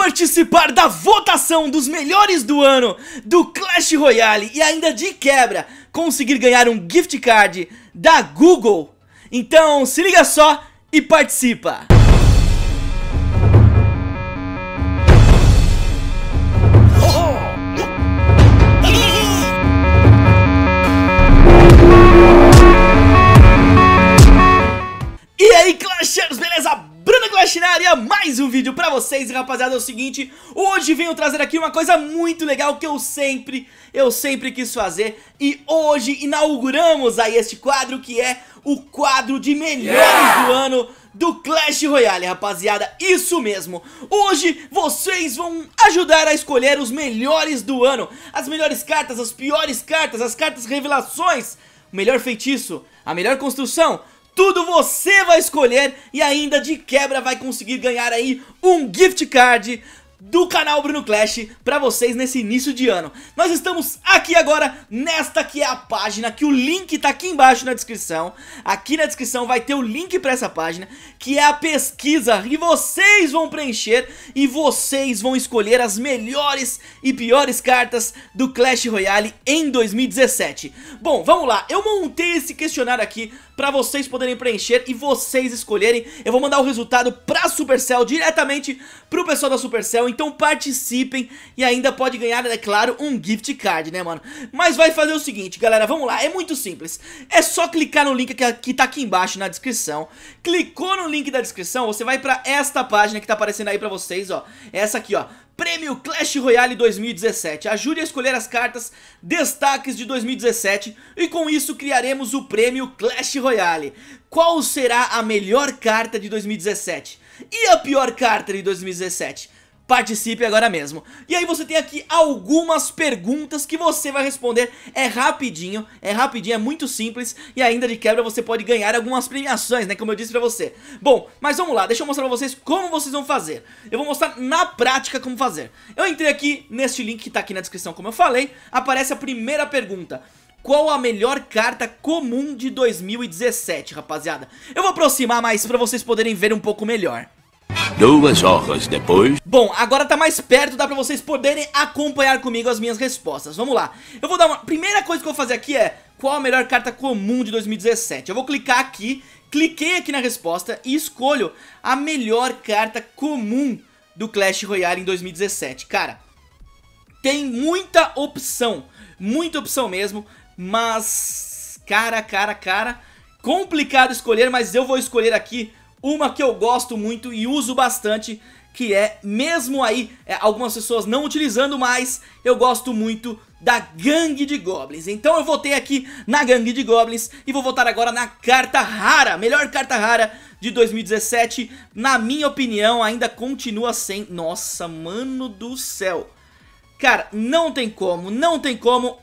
participar da votação dos melhores do ano do Clash Royale e ainda de quebra conseguir ganhar um gift card da Google. Então se liga só e participa! E aí, Clashers, beleza? Bruno Clash na área, mais um vídeo pra vocês, rapaziada. É o seguinte, hoje venho trazer aqui uma coisa muito legal que eu sempre quis fazer. E hoje inauguramos aí este quadro que é o quadro de melhores do ano do Clash Royale, rapaziada. Isso mesmo, hoje vocês vão ajudar a escolher os melhores do ano, as melhores cartas, as piores cartas, as cartas revelações, o melhor feitiço, a melhor construção. Tudo você vai escolher e ainda de quebra vai conseguir ganhar aí um gift card do canal Bruno Clash pra vocês nesse início de ano. Nós estamos aqui agora nesta que é a página, que o link tá aqui embaixo na descrição. Aqui na descrição vai ter o link pra essa página, que é a pesquisa, e vocês vão preencher e vocês vão escolher as melhores e piores cartas do Clash Royale em 2017. Bom, vamos lá, eu montei esse questionário aqui pra vocês poderem preencher e vocês escolherem. Eu vou mandar o resultado pra Supercell, diretamente pro pessoal da Supercell. Então participem e ainda pode ganhar, é claro, um gift card, né, mano? Mas vai fazer o seguinte, galera, vamos lá, é muito simples. É só clicar no link que tá aqui embaixo na descrição. Clicou no link da descrição, você vai pra esta página que tá aparecendo aí pra vocês, ó. Essa aqui, ó. Prêmio Clash Royale 2017, ajude a escolher as cartas destaques de 2017 e com isso criaremos o prêmio Clash Royale. Qual será a melhor carta de 2017? E a pior carta de 2017? Participe agora mesmo. E aí você tem aqui algumas perguntas que você vai responder. É rapidinho, é muito simples. E ainda de quebra você pode ganhar algumas premiações, né, como eu disse pra você. Bom, mas vamos lá, deixa eu mostrar pra vocês como vocês vão fazer. Eu vou mostrar na prática como fazer. Eu entrei aqui neste link que tá aqui na descrição, como eu falei. Aparece a primeira pergunta: qual a melhor carta comum de 2017, rapaziada? Eu vou aproximar mais pra vocês poderem ver um pouco melhor. 2 horas depois. Bom, agora tá mais perto, dá pra vocês poderem acompanhar comigo as minhas respostas. Vamos lá, eu vou dar uma... Primeira coisa que eu vou fazer aqui é: qual a melhor carta comum de 2017? Eu vou clicar aqui, cliquei aqui na resposta e escolho a melhor carta comum do Clash Royale em 2017. Cara, tem muita opção mesmo, mas... Cara, complicado escolher, mas eu vou escolher aqui uma que eu gosto muito e uso bastante, que é, mesmo aí algumas pessoas não utilizando mais, eu gosto muito da Gangue de Goblins. Então eu votei aqui na Gangue de Goblins e vou votar agora na carta rara, melhor carta rara de 2017. Na minha opinião, ainda continua sem... Nossa, mano do céu. Cara, não tem como,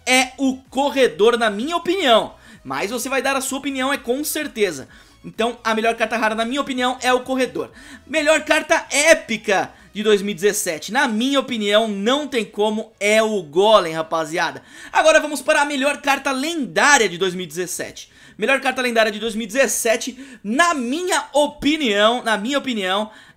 é o Corredor na minha opinião. Mas você vai dar a sua opinião, é com certeza. Então a melhor carta rara na minha opinião é o Corredor. Melhor carta épica de 2017, na minha opinião, não tem como, é o Golem, rapaziada. Agora vamos para a melhor carta lendária de 2017. Melhor carta lendária de 2017, na minha opinião,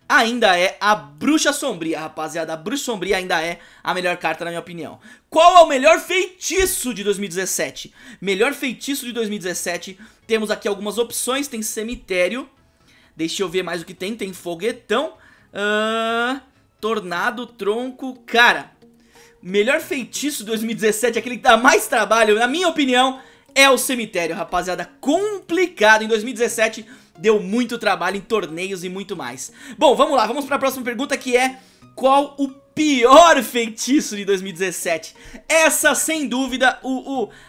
ainda é a Bruxa Sombria, rapaziada. A Bruxa Sombria ainda é a melhor carta na minha opinião. Qual é o melhor feitiço de 2017? Melhor feitiço de 2017, temos aqui algumas opções. Tem cemitério, deixa eu ver mais o que tem. Tem foguetão, tornado, tronco. Cara, melhor feitiço de 2017, aquele que dá mais trabalho, na minha opinião, é o cemitério, rapaziada. Complicado, em 2017 deu muito trabalho em torneios e muito mais. Bom, vamos lá, vamos para a próxima pergunta, que é: qual o pior feitiço de 2017? Essa, sem dúvida,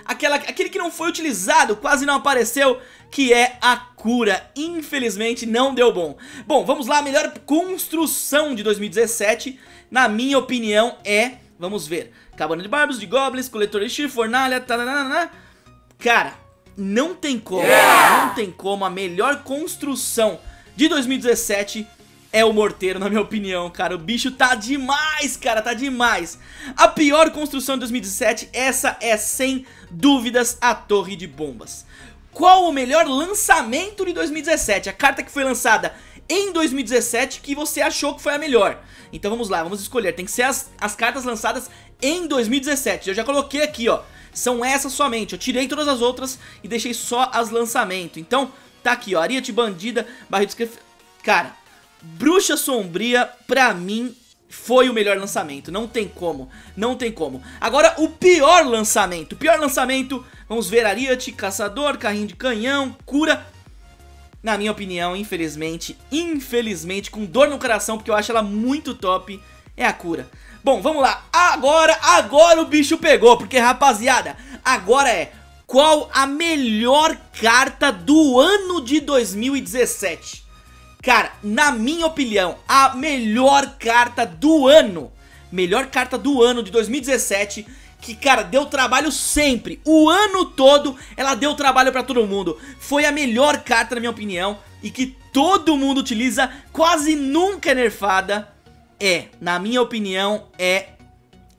aquele que não foi utilizado, quase não apareceu, que é a cura. Infelizmente não deu bom. Bom, vamos lá, melhor construção de 2017, na minha opinião é, vamos ver, cabana de barbos, de goblins, coletor de xir, fornalha, tananana. Cara, não tem como, a melhor construção de 2017 é o morteiro, na minha opinião, cara. O bicho tá demais, cara, tá demais. A pior construção de 2017, essa é sem dúvidas a torre de bombas. Qual o melhor lançamento de 2017? A carta que foi lançada em 2017 que você achou que foi a melhor. Então vamos lá, vamos escolher. Tem que ser as cartas lançadas em 2017. Eu já coloquei aqui, ó. São essas somente. Eu tirei todas as outras e deixei só as lançamento. Então, tá aqui, ó. Ariete Bandida, Barril de Escref... Cara, Bruxa Sombria, pra mim, foi o melhor lançamento. Não tem como. Não tem como. Agora, o pior lançamento. O pior lançamento, vamos ver, Ariete, Caçador, Carrinho de Canhão, Cura... Na minha opinião, infelizmente, com dor no coração, porque eu acho ela muito top, é a cura. Bom, vamos lá. Agora o bicho pegou, porque, rapaziada, agora é qual a melhor carta do ano de 2017. Cara, na minha opinião, a melhor carta do ano. Melhor carta do ano de 2017... Que, cara, deu trabalho sempre. O ano todo ela deu trabalho pra todo mundo. Foi a melhor carta, na minha opinião, e que todo mundo utiliza, quase nunca é nerfada. É, na minha opinião, é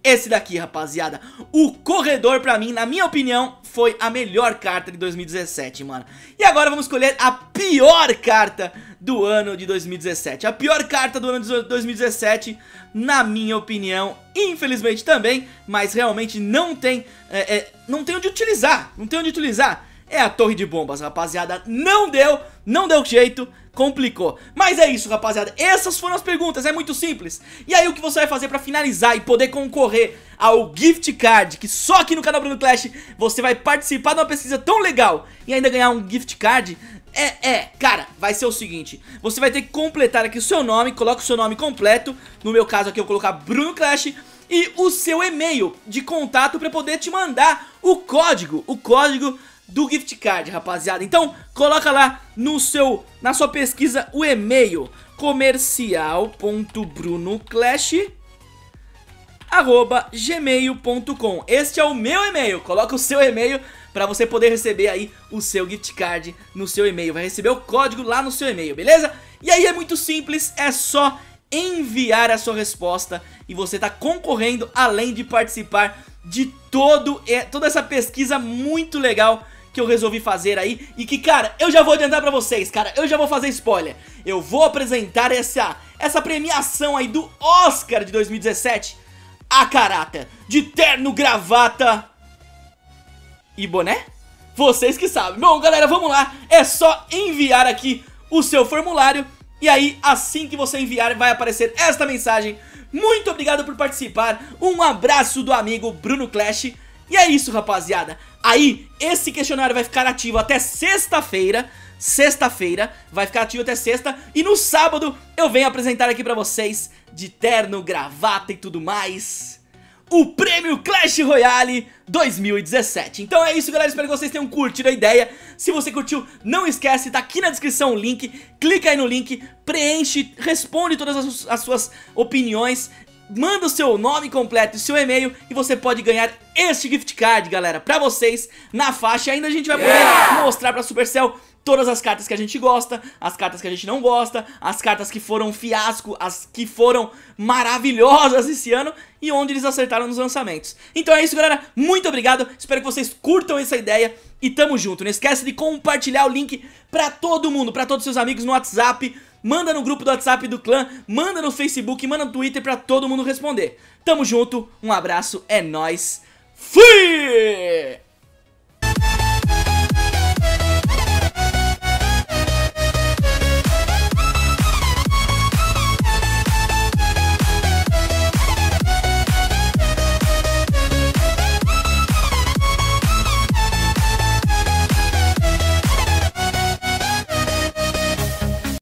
esse daqui, rapaziada. O Corredor, pra mim, na minha opinião, foi a melhor carta de 2017, mano. E agora vamos escolher a pior carta do ano de 2017. A pior carta do ano de 2017, na minha opinião, infelizmente também, mas realmente não tem, não tem onde utilizar, é a torre de bombas, rapaziada. Não deu jeito, complicou. Mas é isso, rapaziada, essas foram as perguntas, é muito simples. E aí o que você vai fazer pra finalizar e poder concorrer ao gift card, que só aqui no canal Bruno Clash você vai participar de uma pesquisa tão legal e ainda ganhar um gift card, cara, vai ser o seguinte: você vai ter que completar aqui o seu nome, coloca o seu nome completo, no meu caso aqui eu vou colocar Bruno Clash, e o seu e-mail de contato pra poder te mandar o código, do gift card, rapaziada. Então, coloca lá no seu, na sua pesquisa o e-mail comercial.brunoclash@gmail.com. Este é o meu e-mail. Coloca o seu e-mail para você poder receber aí o seu gift card no seu e-mail. Vai receber o código lá no seu e-mail, beleza? E aí é muito simples, é só enviar a sua resposta e você tá concorrendo, além de participar de toda essa pesquisa muito legal que eu resolvi fazer aí. E que, cara, eu já vou adiantar pra vocês, cara, eu já vou fazer spoiler. Eu vou apresentar essa premiação aí do Oscar de 2017 a caráter de terno, gravata e boné? Vocês que sabem. Bom, galera, vamos lá. É só enviar aqui o seu formulário e aí, assim que você enviar, vai aparecer esta mensagem: muito obrigado por participar, um abraço do amigo Bruno Clash. E é isso, rapaziada. Aí, esse questionário vai ficar ativo até sexta-feira. Vai ficar ativo até sexta. E no sábado eu venho apresentar aqui pra vocês, de terno, gravata e tudo mais, o prêmio Clash Royale 2017. Então é isso, galera, espero que vocês tenham curtido a ideia. Se você curtiu, não esquece, tá aqui na descrição o link, clica aí no link, preenche, responde todas as suas opiniões, manda o seu nome completo e seu e-mail, e você pode ganhar este gift card, galera, pra vocês, na faixa. Ainda a gente vai poder mostrar pra Supercell todas as cartas que a gente gosta, as cartas que a gente não gosta, as cartas que foram um fiasco, as que foram maravilhosas esse ano, e onde eles acertaram nos lançamentos. Então é isso, galera, muito obrigado, espero que vocês curtam essa ideia e tamo junto. Não esquece de compartilhar o link pra todo mundo, pra todos os seus amigos no WhatsApp, manda no grupo do WhatsApp do clã, manda no Facebook, manda no Twitter pra todo mundo responder. Tamo junto, um abraço, é nóis, fui!